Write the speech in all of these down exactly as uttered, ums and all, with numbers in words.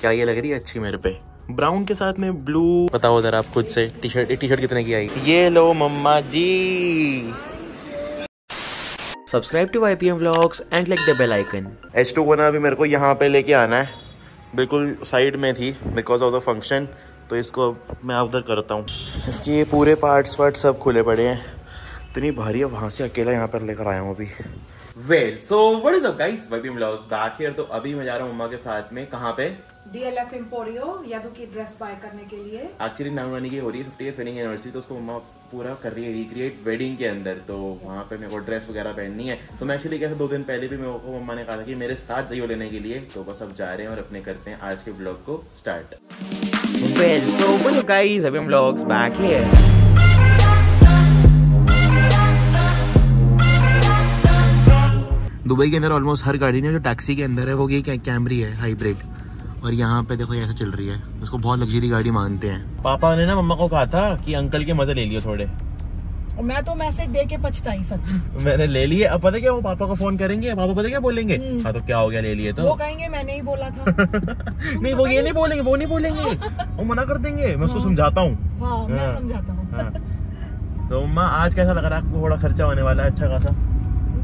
क्या ये लग रही है अच्छी मेरे पे, ब्राउन के साथ में ब्लू। बताओ जरा आप खुद से, टी शर्ट टी शर्ट कितने की आई? ये लो mama ji. Subscribe to Y P M vlogs and like the bell icon. H two one अभी मेरे को यहाँ पे लेके आना है, बिल्कुल साइड में थी बिकॉज ऑफ द फंक्शन, तो इसको मैं उधर करता हूँ। इसके ये पूरे पार्ट्स वार्ट सब खुले पड़े हैं, इतनी भारी है, वहाँ से अकेला यहाँ पर लेकर आया हूँ अभी। Well so what is up guys, Y P M vlogs back here. तो अभी मैं जा रहा हूँ मम्मा के साथ में, कहाँ पे? डीएलएफ एम्पोरियो, यादव की ड्रेस बाय करने के लिए। एक्चुअली नानी की हो रही है फिफ्टीएथ वेडिंग एनिवर्सरी, तो उसको मम्मा पूरा कर रही है रिक्रिएट वेडिंग के अंदर। तो वहाँ पे मेरे को ड्रेस वगैरह पहननी है, तो मैं एक्चुअली कैसे दो दिन पहले भी मेरे को मम्मा ने कहा था कि मेरे साथ जाइयो लेने के लिए। तो बस अब जा रहे हैं और अपने करते हैं आज के ब्लॉग को start. Well so hello guys, Y P M vlogs back here. Dubai के अंदर ऑलमोस्ट हर गाड़ी ने जो टैक्सी के अंदर है वो ये कैमरी है हाइब्रिड, और यहाँ पे देखो ऐसे चल रही है, उसको बहुत लग्जरी गाड़ी मानते हैं। पापा ने ना मम्मा को कहा था कि अंकल के मजे ले लियो थोड़े, और मैं तो मैसेज दे के पछताई सच। मैंने ले लिए, अब पता क्या वो पापा को फोन करेंगे, पापा पता क्या बोलेंगे? हाँ तो क्या हो गया ले लिए तो? वो कहेंगे मैंने ही बोला था। नहीं वो ये नहीं बोलेंगे, वो नहीं बोलेंगे, वो मना कर देंगे। मैं उसको समझाता हूँ। तो मम्मा आज कैसा लग रहा है आपको? थोड़ा खर्चा होने वाला है अच्छा खासा।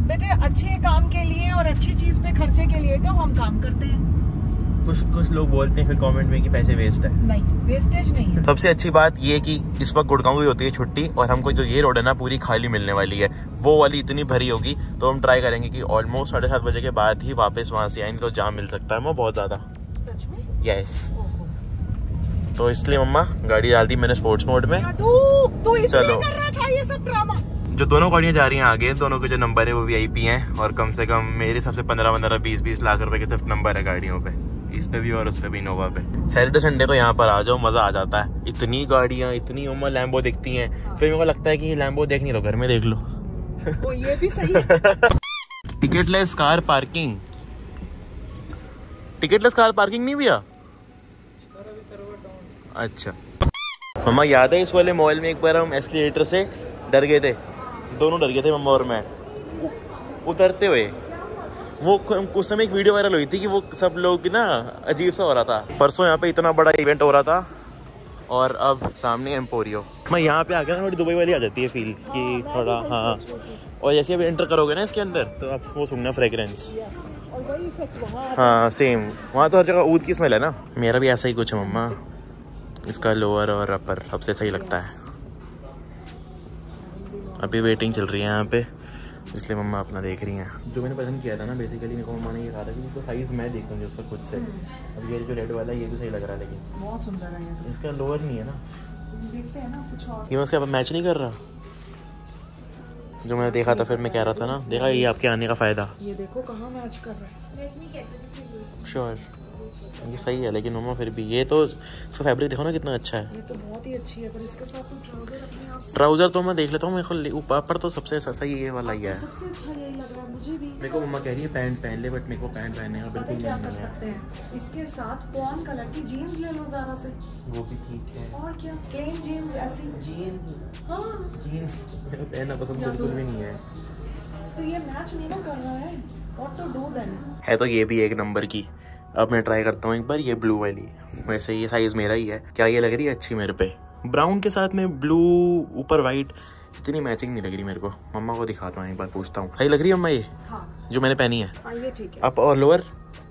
बेटे अच्छे काम के लिए और अच्छी चीज पे खर्चे के लिए तो हम काम करते हैं। कुछ कुछ लोग बोलते हैं फिर कमेंट में कि पैसे वेस्ट है, नहीं वेस्टेज नहीं है। सबसे अच्छी बात ये कि इस वक्त गुड़गांव की होती है छुट्टी, और हमको जो ये रोड है ना पूरी खाली मिलने वाली है, वो वाली इतनी भरी होगी। तो हम ट्राई करेंगे कि ऑलमोस्ट साढ़े सात बजे के बाद ही वापस वहाँ से आएंगे, तो जाम मिल सकता है वो बहुत ज्यादा। सच में? यस। तो इसलिए मम्मा गाड़ी डाल दी मैंने स्पोर्ट्स मोड में। चलो जो दोनों गाड़ियाँ जा रही हैं आगे, दोनों के जो नंबर है वो वीआईपी हैं, और कम से कम मेरे हिसाब से पंद्रह पंद्रह बीस बीस लाख रुपए के सिर्फ नंबर है गाड़ियों पे, इस पे भी और उस पे भी, इनोवा पे। सैटरडे संडे को यहाँ पर आ जाओ, मज़ा आ जाता है। इतनी गाड़ियाँ, इतनी उम्र लैम्बो दिखती हैं, फिर मेरे को लगता है कि लैम्बो देखनी तो घर में देख लो। वो ये भी सही है। Ticketless car parking, ticketless car parking नहीं भैया? अच्छा। मम्मा याद है इस वाले मॉल में एक बार हम एस्केलेटर से डर गए थे, दोनों डर गए थे मम्मा और मैं उतरते हुए। वो उस समय एक वीडियो वायरल हुई थी कि वो सब लोग ना अजीब सा हो रहा था। परसों यहाँ पे इतना बड़ा इवेंट हो रहा था, और अब सामने एम्पोरियो। मैं यहाँ पे आकर ना थोड़ी दुबई वाली आ जाती है फील कि थोड़ा, हाँ। और जैसे अब एंटर करोगे ना इसके अंदर तो आप वो सुनना फ्रेगरेंस, हाँ सेम। वहाँ तो हर जगह ऊद की स्मेल है ना। मेरा भी ऐसा ही कुछ है मम्मा, इसका लोअर और अपर सबसे सही लगता है। अभी वेटिंग चल रही है यहाँ पे, इसलिए मम्मा अपना देख रही हैं। जो मैंने पसंद किया था ना बेसिकली, मेरे को मम्मा ने ये कहा था कि उसको साइज़ मैं देखूँगी उसका खुद से। अब ये जो रेड वाला है ये भी सही लग रहा है, लेकिन बहुत सुंदर है ये तो। इसका लोअर नहीं है ना, देखते हैं ना कुछ और। ये मैं उसके मैच नहीं कर रहा जो मैंने देखा था, फिर मैं कह रहा था ना, देखा ये आपके आने का फ़ायदा। ये देखो कहाँ मैच कर रहा है। श्योर ये सही है, लेकिन मम्मा फिर भी ये तो इसका फैब्रिक देखो ना कितना अच्छा है। ये तो बहुत ही अच्छी है, पर इसके साथ तो ट्राउजर अपने आप से। ट्राउजर तो मैं देख लेता हूँ, मेरे को ऊपर तो सबसे सही ये वाला ही है, सबसे अच्छा यही लग रहा है मुझे भी। मेरे को मम्मा कह रही है पैंट पहन ले, बट मेरे को पैंट पहनने का बिल्कुल नहीं कर सकते हैं। इसके साथ कौन कलर की जीन्स ले लो ज़रा से, वो भी ठीक है। और क्या प्लेन जीन्स, ऐसी जीन्स, हां जीन्स पहनना पसंद बिल्कुल भी नहीं है, तो ये मैच नहीं ना कर रहा है। व्हाट टू डू देन है। तो ये भी एक नंबर की, अब मैं ट्राई करता हूँ एक बार ये ब्लू वाली। वैसे ये साइज़ मेरा ही है। क्या ये लग रही है अच्छी मेरे पे? ब्राउन के साथ में ब्लू, ऊपर वाइट, इतनी मैचिंग नहीं लग रही मेरे को। मम्मा को दिखाता हूँ एक बार, पूछता हूँ सही लग रही है मम्मा ये? हाँ। जो मैंने पहनी है, हाँ, ये ठीक है। अब और लोअर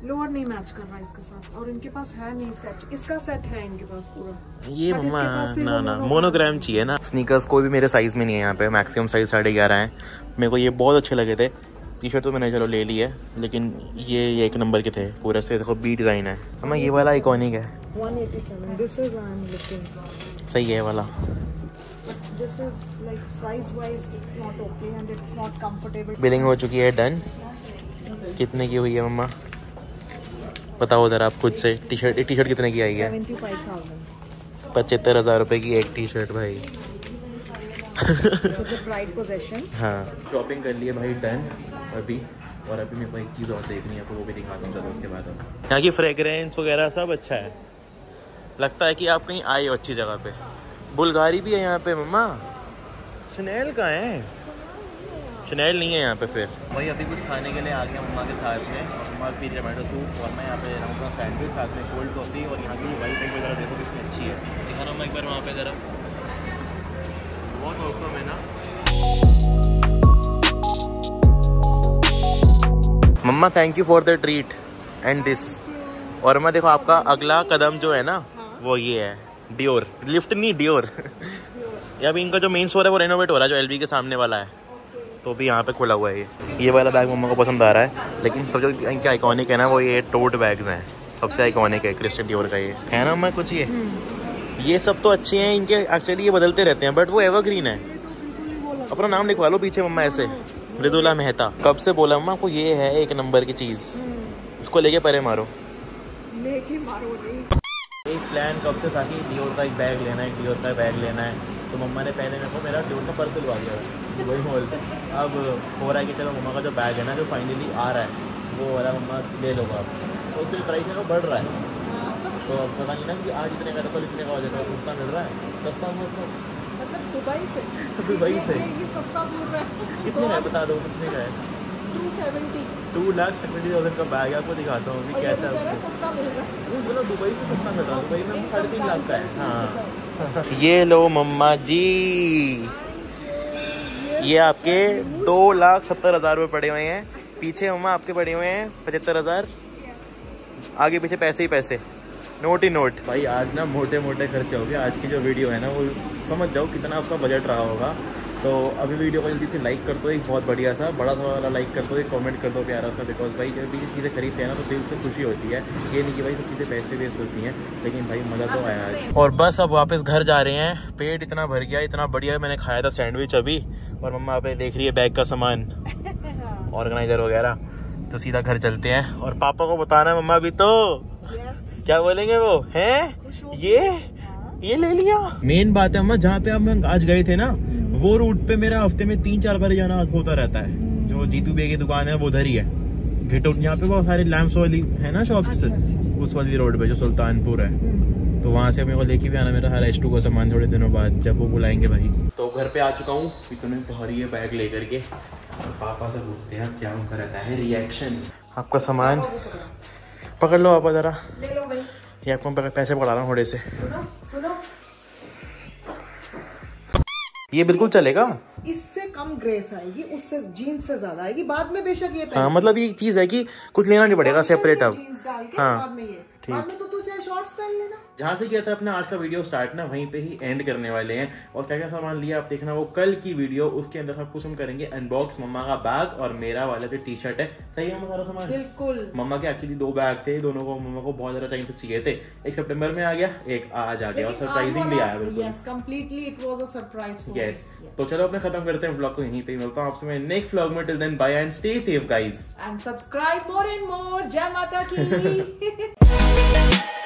लोअर नहीं मैच कर रहा इसके साथ, और इनके पास है नहीं सेट, इसका सेट है इनके पास पूरा। ये मम्मा ना ना मोनोग्राम चाहिए ना। स्नीकर्स कोई भी मेरे साइज़ में नहीं है यहाँ पे, मैक्सिमम साइज़ साढ़े ग्यारह है। मेरे को ये बहुत अच्छे लगे थे। टी शर्ट तो मैंने चलो ले ली है, लेकिन ये ये एक नंबर के थे पूरा से। देखो बी डिज़ाइन है हमें, ये वाला आइकॉनिक है। One eighty seven this is I am looking सही है वाला। This is like size wise it's not okay and it's not comfortable. Billing हो चुकी है, डन। कितने की हुई है मम्मा बताओ जरा आप खुद से। टी शर्ट टी शर्ट कितने की आई है? सेवेंटी फाइव थाउजेंड, पचहत्तर हज़ार रुपये की एक टी शर्ट भाई। हाँ शॉपिंग कर लिए भाई, डन अभी। और अभी मेरे को एक चीज़ और देखनी है, तो वो भी दिखाता हूँ चलो उसके बाद। यहाँ की फ्रेगरेंस वगैरह सब अच्छा है, लगता है कि आप कहीं आए हो अच्छी जगह पे। बुल्गारी भी है यहाँ पे मम्मा, शनेल का है। शनैल नहीं है यहाँ पे। फिर वही अभी कुछ खाने के लिए आ गया मम्मा के साथ में। मम्मा पी टमाटो सूप और मैं यहाँ पे रहा हूँ सैंडविच साथ में कोल्ड कॉफ़ी। और यहाँ की वाइफ एक बार ज़रा देखो कितनी अच्छी है, दिखाना मैं एक बार वहाँ पे ज़रा, बहुत औसम है ना। मम्मा thank you for the treat and this. और मैं देखो आपका अगला कदम जो है ना वो ये है डियोर, लिफ्ट नहीं डियोर। ये अभी इनका जो मेन स्टोर है वो रेनोवेट हो रहा है, जो एलवी के सामने वाला है, तो भी यहाँ पे खुला हुआ है। ये ये वाला बैग मम्मा को पसंद आ रहा है, लेकिन सब जो इनके आइकॉनिक है ना वो ये टोट बैग्स हैं, सबसे आइकॉनिक है क्रिस्टियन डियोर का। ये है ना मैं कुछ ये ये सब तो अच्छे हैं इनके, एक्चुअली ये बदलते रहते हैं बट वो एवरग्रीन है। अपना नाम लिखवा लो पीछे मम्मा, ऐसे मृदुला मेहता। कब से बोला मम्मा आपको ये है एक नंबर की चीज़, इसको लेके परे मारो, लेके मारो। एक प्लान कब से था कि डियोर का एक बैग लेना है, डियोर का बैग लेना है, तो मम्मा ने पहले मेरे को मेरा डियोर का पर्स दिलवा दिया है वही मॉल से। अब हो रहा है कि चलो मम्मा का जो बैग है ना जो फाइनली आ रहा है वो हो रहा है मम्मा ले लो आप, तो उसकी प्राइस है वो बढ़ रहा है, तो अब पता नहीं ना कि आज इतने का तो इतने का हो जाएगा, सस्ता मिल रहा है, सस्ता हो मतलब दुबई से दुबई से ये सस्ता मिल रहा है। कितने का बता दो, कितने का है? टू लाख सेवेंटी थाउजेंड का बैग है, आपको दिखाता हूँ अभी कैसा है। दुबई से सस्ता मिल रहा है, दुबई में साढ़े तीन लाख का है। हाँ ये लो मम्मा जी, ये आपके दो लाख सत्तर हज़ार रुपये पड़े हुए हैं, पीछे मम्मा आपके पड़े हुए हैं पचहत्तर हज़ार, आगे पीछे पैसे ही पैसे, नोट ही नोट। भाई आज ना मोटे मोटे खर्चे हो गए। आज की जो वीडियो है ना वो समझ जाओ कितना उसका बजट रहा होगा। तो अभी वीडियो को जल्दी से लाइक कर दो, एक बहुत बढ़िया सा बड़ा सा वाला लाइक कर दो, एक कमेंट कर दो प्यारा सा, बिकॉज भाई जब भी चीज़ें खरीदते हैं ना तो दिल से खुशी होती है। ये नहीं कि भाई सब चीज़ें पैसे वेस्ट होती हैं, लेकिन भाई मज़ा तो आया आज। और बस अब वापस घर जा रहे हैं, पेट इतना भर गया, इतना बढ़िया मैंने खाया था सैंडविच अभी। और मम्मा आप देख रही है बैग का सामान, ऑर्गेनाइज़र वगैरह, तो सीधा घर चलते हैं। और पापा को बताना मम्मा अभी तो क्या बोलेंगे वो हैं, ये ये ले लिया। मेन बात है मम्मा, जहाँ पे हम आज गए थे ना वो रूट पे मेरा हफ्ते में तीन चार बार जाना होता रहता है। जो जीतू बे की दुकान है वो उधर ही है, घिटो यहाँ पे बहुत सारे लैम्प्स वाली है ना शॉप, अच्छा, अच्छा। उस वाली रोड पे जो सुल्तानपुर है, तो वहाँ से मेरे को लेके भी आना मेरा सारा एस टू का सामान थोड़े दिनों बाद जब वो बुलाएंगे भाई। तो घर पे आ चुका हूँ, इतने भारी है बैग लेकर के। पापा से पूछते हैं क्या उनका रहता है रिएक्शन। आपका सामान पकड़ लो पापा जरा, ये आपको पैसे पकड़ा रहा हूँ थोड़े से। ये बिल्कुल चलेगा, इससे कम ग्रेस आएगी, उससे जीन्स से ज्यादा आएगी बाद में बेशक ये। हाँ मतलब ये चीज है कि कुछ लेना नहीं पड़ेगा सेपरेट अब। हाँ बाद में ये, बाद में तो तू चाहे शॉर्ट्स पहन लेना। जहाँ से किया था अपने आज का वीडियो स्टार्ट ना वहीं पे ही एंड करने वाले हैं। और क्या क्या सामान लिया आप देखना वो कल की वीडियो, उसके अंदर सब कुछ हम करेंगे अनबॉक्स। मम्मा का बैग और मेरा वाला जो टी शर्ट है, सही है हमारा सामान बिल्कुल। मम्मा के एक्चुअली दो बैग थे, दोनों को मम्मा को बहुत ज्यादा टाइम से चाहिए थे, एक सितंबर में आ गया, एक आज आ गया, और सरप्राइजिंग भी आया बिल्कुल। Yes. Yes. तो चलो अपने खत्म करते हैं व्लॉग को यहीं पे, मिलता हूं आपसे मैं नेक्स्ट व्लॉग में। Till then bye and stay safe guys and subscribe more and more. जय माता की।